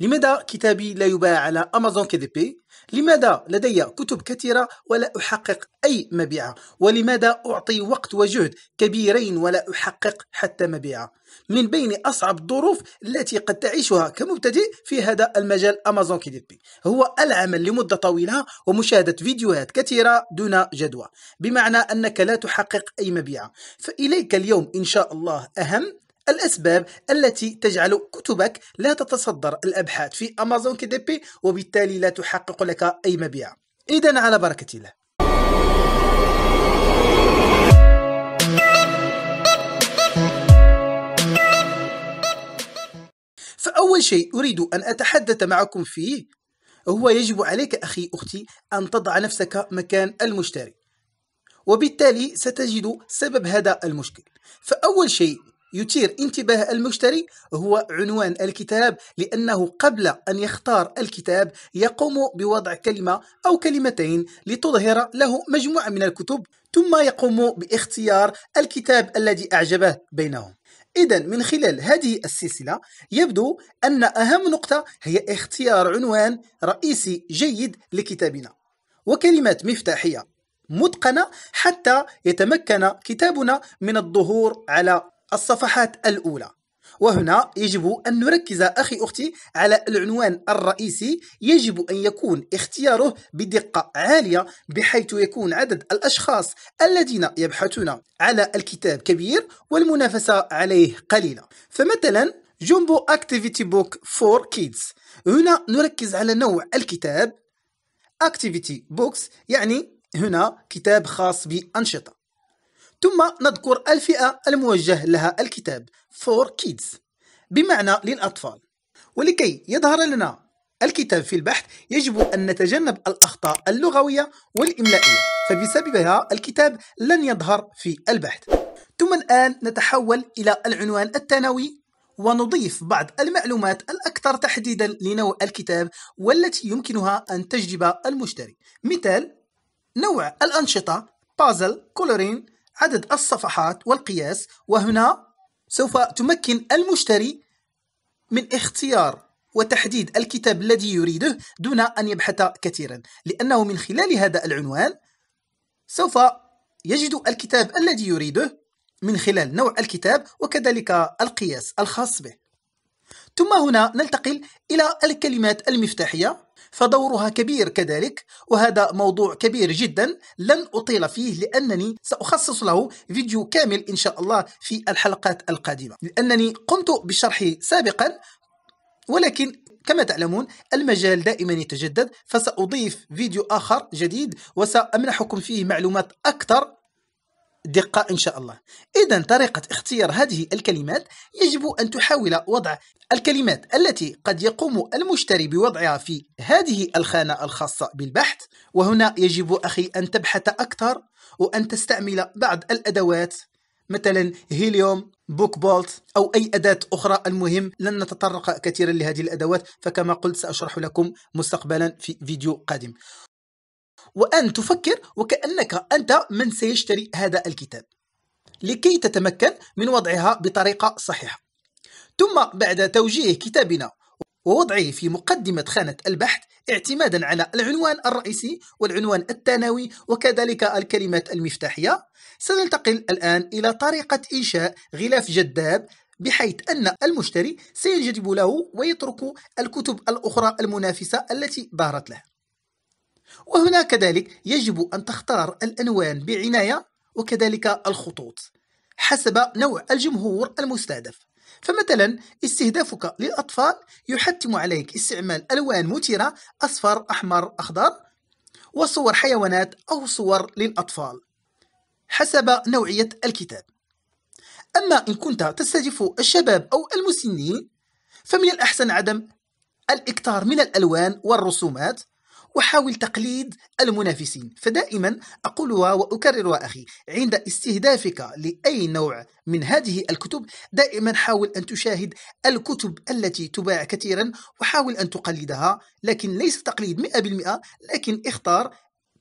لماذا كتابي لا يباع على أمازون KDP؟ لماذا لدي كتب كثيرة ولا أحقق أي مبيعة؟ ولماذا أعطي وقت وجهد كبيرين ولا أحقق حتى مبيعة؟ من بين أصعب الظروف التي قد تعيشها كمبتدئ في هذا المجال أمازون KDP هو العمل لمدة طويلة ومشاهدة فيديوهات كثيرة دون جدوى، بمعنى أنك لا تحقق أي مبيعة. فإليك اليوم إن شاء الله أهم الأسباب التي تجعل كتبك لا تتصدر الأبحاث في أمازون KDP وبالتالي لا تحقق لك أي مبيعة. إذن على بركة الله. فأول شيء أريد أن أتحدث معكم فيه هو يجب عليك أخي أختي أن تضع نفسك مكان المشتري، وبالتالي ستجد سبب هذا المشكل. فأول شيء يثير انتباه المشتري هو عنوان الكتاب، لأنه قبل أن يختار الكتاب يقوم بوضع كلمة أو كلمتين لتظهر له مجموعة من الكتب، ثم يقوم باختيار الكتاب الذي أعجبه بينهم. إذن من خلال هذه السلسلة يبدو أن أهم نقطة هي اختيار عنوان رئيسي جيد لكتابنا وكلمات مفتاحية متقنة حتى يتمكن كتابنا من الظهور على الصفحات الأولى. وهنا يجب أن نركز أخي أختي على العنوان الرئيسي، يجب أن يكون اختياره بدقة عالية بحيث يكون عدد الأشخاص الذين يبحثون على الكتاب كبير والمنافسة عليه قليلة. فمثلا جومبو Activity Book for Kids، هنا نركز على نوع الكتاب Activity Books، يعني هنا كتاب خاص بأنشطة، ثم نذكر الفئة الموجه لها الكتاب for kids بمعنى للأطفال. ولكي يظهر لنا الكتاب في البحث يجب أن نتجنب الأخطاء اللغوية والإملائية، فبسببها الكتاب لن يظهر في البحث. ثم الآن نتحول إلى العنوان الثانوي ونضيف بعض المعلومات الأكثر تحديدا لنوع الكتاب والتي يمكنها أن تجذب المشتري، مثل نوع الأنشطة بازل، كولورين، عدد الصفحات والقياس. وهنا سوف تمكن المشتري من اختيار وتحديد الكتاب الذي يريده دون أن يبحث كثيرا، لأنه من خلال هذا العنوان سوف يجد الكتاب الذي يريده من خلال نوع الكتاب وكذلك القياس الخاص به. ثم هنا ننتقل إلى الكلمات المفتاحية، فدورها كبير كذلك، وهذا موضوع كبير جدا لن أطيل فيه لأنني سأخصص له فيديو كامل إن شاء الله في الحلقات القادمة، لأنني قمت بشرحه سابقا، ولكن كما تعلمون المجال دائما يتجدد، فسأضيف فيديو آخر جديد وسأمنحكم فيه معلومات أكثر دقة إن شاء الله. إذن طريقة اختيار هذه الكلمات يجب أن تحاول وضع الكلمات التي قد يقوم المشتري بوضعها في هذه الخانة الخاصة بالبحث. وهنا يجب أخي أن تبحث أكثر وأن تستعمل بعض الأدوات مثلا هيليوم بوك بولت أو أي أداة أخرى. المهم لن نتطرق كثيرا لهذه الأدوات، فكما قلت سأشرح لكم مستقبلا في فيديو قادم. وأن تفكر وكأنك أنت من سيشتري هذا الكتاب لكي تتمكن من وضعها بطريقة صحيحة. ثم بعد توجيه كتابنا ووضعه في مقدمة خانة البحث اعتمادا على العنوان الرئيسي والعنوان الثانوي وكذلك الكلمات المفتاحية، سننتقل الآن إلى طريقة إنشاء غلاف جذاب بحيث أن المشتري سينجذب له ويترك الكتب الأخرى المنافسة التي ظهرت له. وهنا كذلك يجب أن تختار الأنوان بعناية وكذلك الخطوط حسب نوع الجمهور المستهدف. فمثلا استهدافك للأطفال يحتم عليك استعمال ألوان مثيرة، أصفر، أحمر، أخضر، وصور حيوانات أو صور للأطفال حسب نوعية الكتاب. أما إن كنت تستهدف الشباب أو المسنين فمن الأحسن عدم الإكثار من الألوان والرسومات، وحاول تقليد المنافسين. فدائما أقولها وأكررها أخي، عند استهدافك لأي نوع من هذه الكتب دائما حاول أن تشاهد الكتب التي تباع كثيرا وحاول أن تقلدها، لكن ليس تقليد 100%، لكن اختار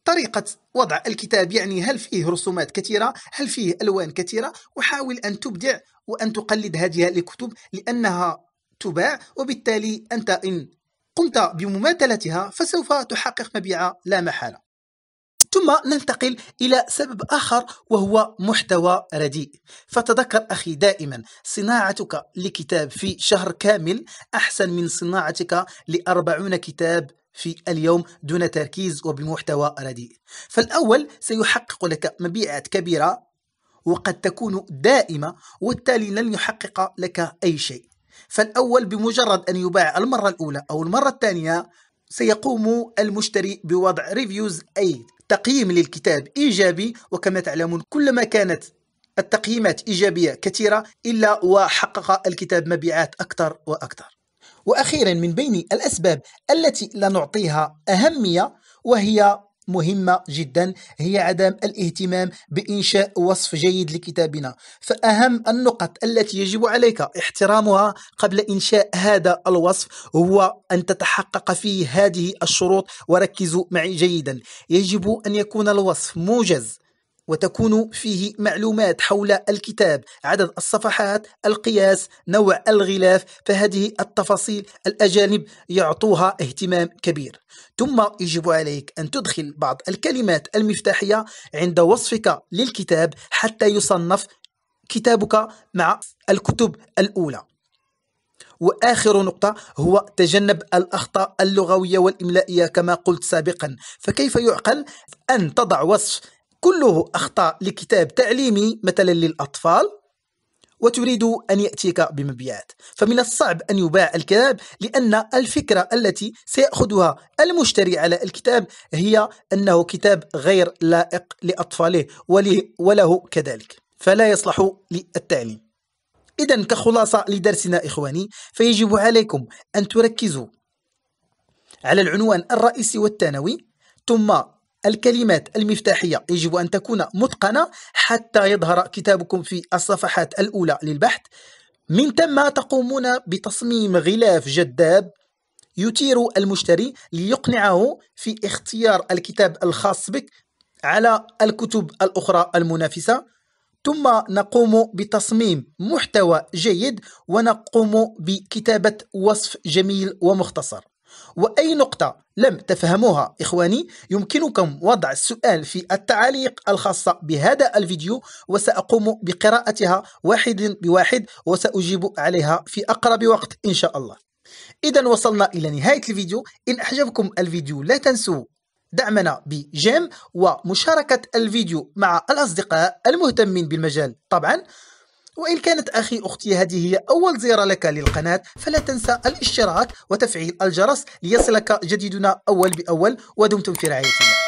طريقة وضع الكتاب، يعني هل فيه رسومات كثيرة، هل فيه ألوان كثيرة، وحاول أن تبدع وأن تقلد هذه الكتب لأنها تباع، وبالتالي أنت إن قمت بمماثلتها فسوف تحقق مبيعا لا محالة. ثم ننتقل إلى سبب آخر وهو محتوى رديء. فتذكر أخي دائما، صناعتك لكتاب في شهر كامل أحسن من صناعتك ل40 كتاب في اليوم دون تركيز وبمحتوى رديء. فالأول سيحقق لك مبيعات كبيرة وقد تكون دائمة، والتالي لن يحقق لك أي شيء. فالأول بمجرد أن يباع المرة الأولى أو المرة الثانية سيقوم المشتري بوضع ريفيوز، أي تقييم للكتاب إيجابي. وكما تعلمون كلما كانت التقييمات إيجابية كثيرة إلا وحقق الكتاب مبيعات أكثر وأكثر. وأخيرا من بين الأسباب التي لا نعطيها أهمية وهي مهمة جدا، هي عدم الاهتمام بإنشاء وصف جيد لكتابنا. فأهم النقط التي يجب عليك احترامها قبل إنشاء هذا الوصف هو أن تتحقق فيه هذه الشروط، وركزوا معي جيدا. يجب أن يكون الوصف موجز وتكون فيه معلومات حول الكتاب، عدد الصفحات، القياس، نوع الغلاف. فهذه التفاصيل الأجانب يعطوها اهتمام كبير. ثم يجب عليك أن تدخل بعض الكلمات المفتاحية عند وصفك للكتاب حتى يصنف كتابك مع الكتب الأولى. وآخر نقطة هو تجنب الأخطاء اللغوية والإملائية كما قلت سابقا. فكيف يعقل أن تضع وصف كله أخطاء لكتاب تعليمي مثلا للأطفال وتريد أن يأتيك بمبيعات؟ فمن الصعب أن يباع الكتاب، لأن الفكرة التي سيأخذها المشتري على الكتاب هي أنه كتاب غير لائق لأطفاله وله كذلك، فلا يصلح للتعليم. إذن كخلاصة لدرسنا إخواني، فيجب عليكم أن تركزوا على العنوان الرئيسي والثانوي، ثم الكلمات المفتاحية يجب أن تكون متقنة حتى يظهر كتابكم في الصفحات الأولى للبحث. من ثم تقومون بتصميم غلاف جذاب يثير المشتري ليقنعه في اختيار الكتاب الخاص بك على الكتب الأخرى المنافسة. ثم نقوم بتصميم محتوى جيد ونقوم بكتابة وصف جميل ومختصر. وأي نقطة لم تفهموها إخواني يمكنكم وضع السؤال في التعليق الخاصة بهذا الفيديو، وسأقوم بقراءتها واحد بواحد وسأجيب عليها في أقرب وقت إن شاء الله. إذا وصلنا إلى نهاية الفيديو. إن أعجبكم الفيديو لا تنسوا دعمنا بجيم ومشاركة الفيديو مع الأصدقاء المهتمين بالمجال طبعا. وإن كانت أخي أختي هذه هي أول زيارة لك للقناة، فلا تنسى الاشتراك وتفعيل الجرس ليصلك جديدنا أول بأول، ودمتم في رعاية الله.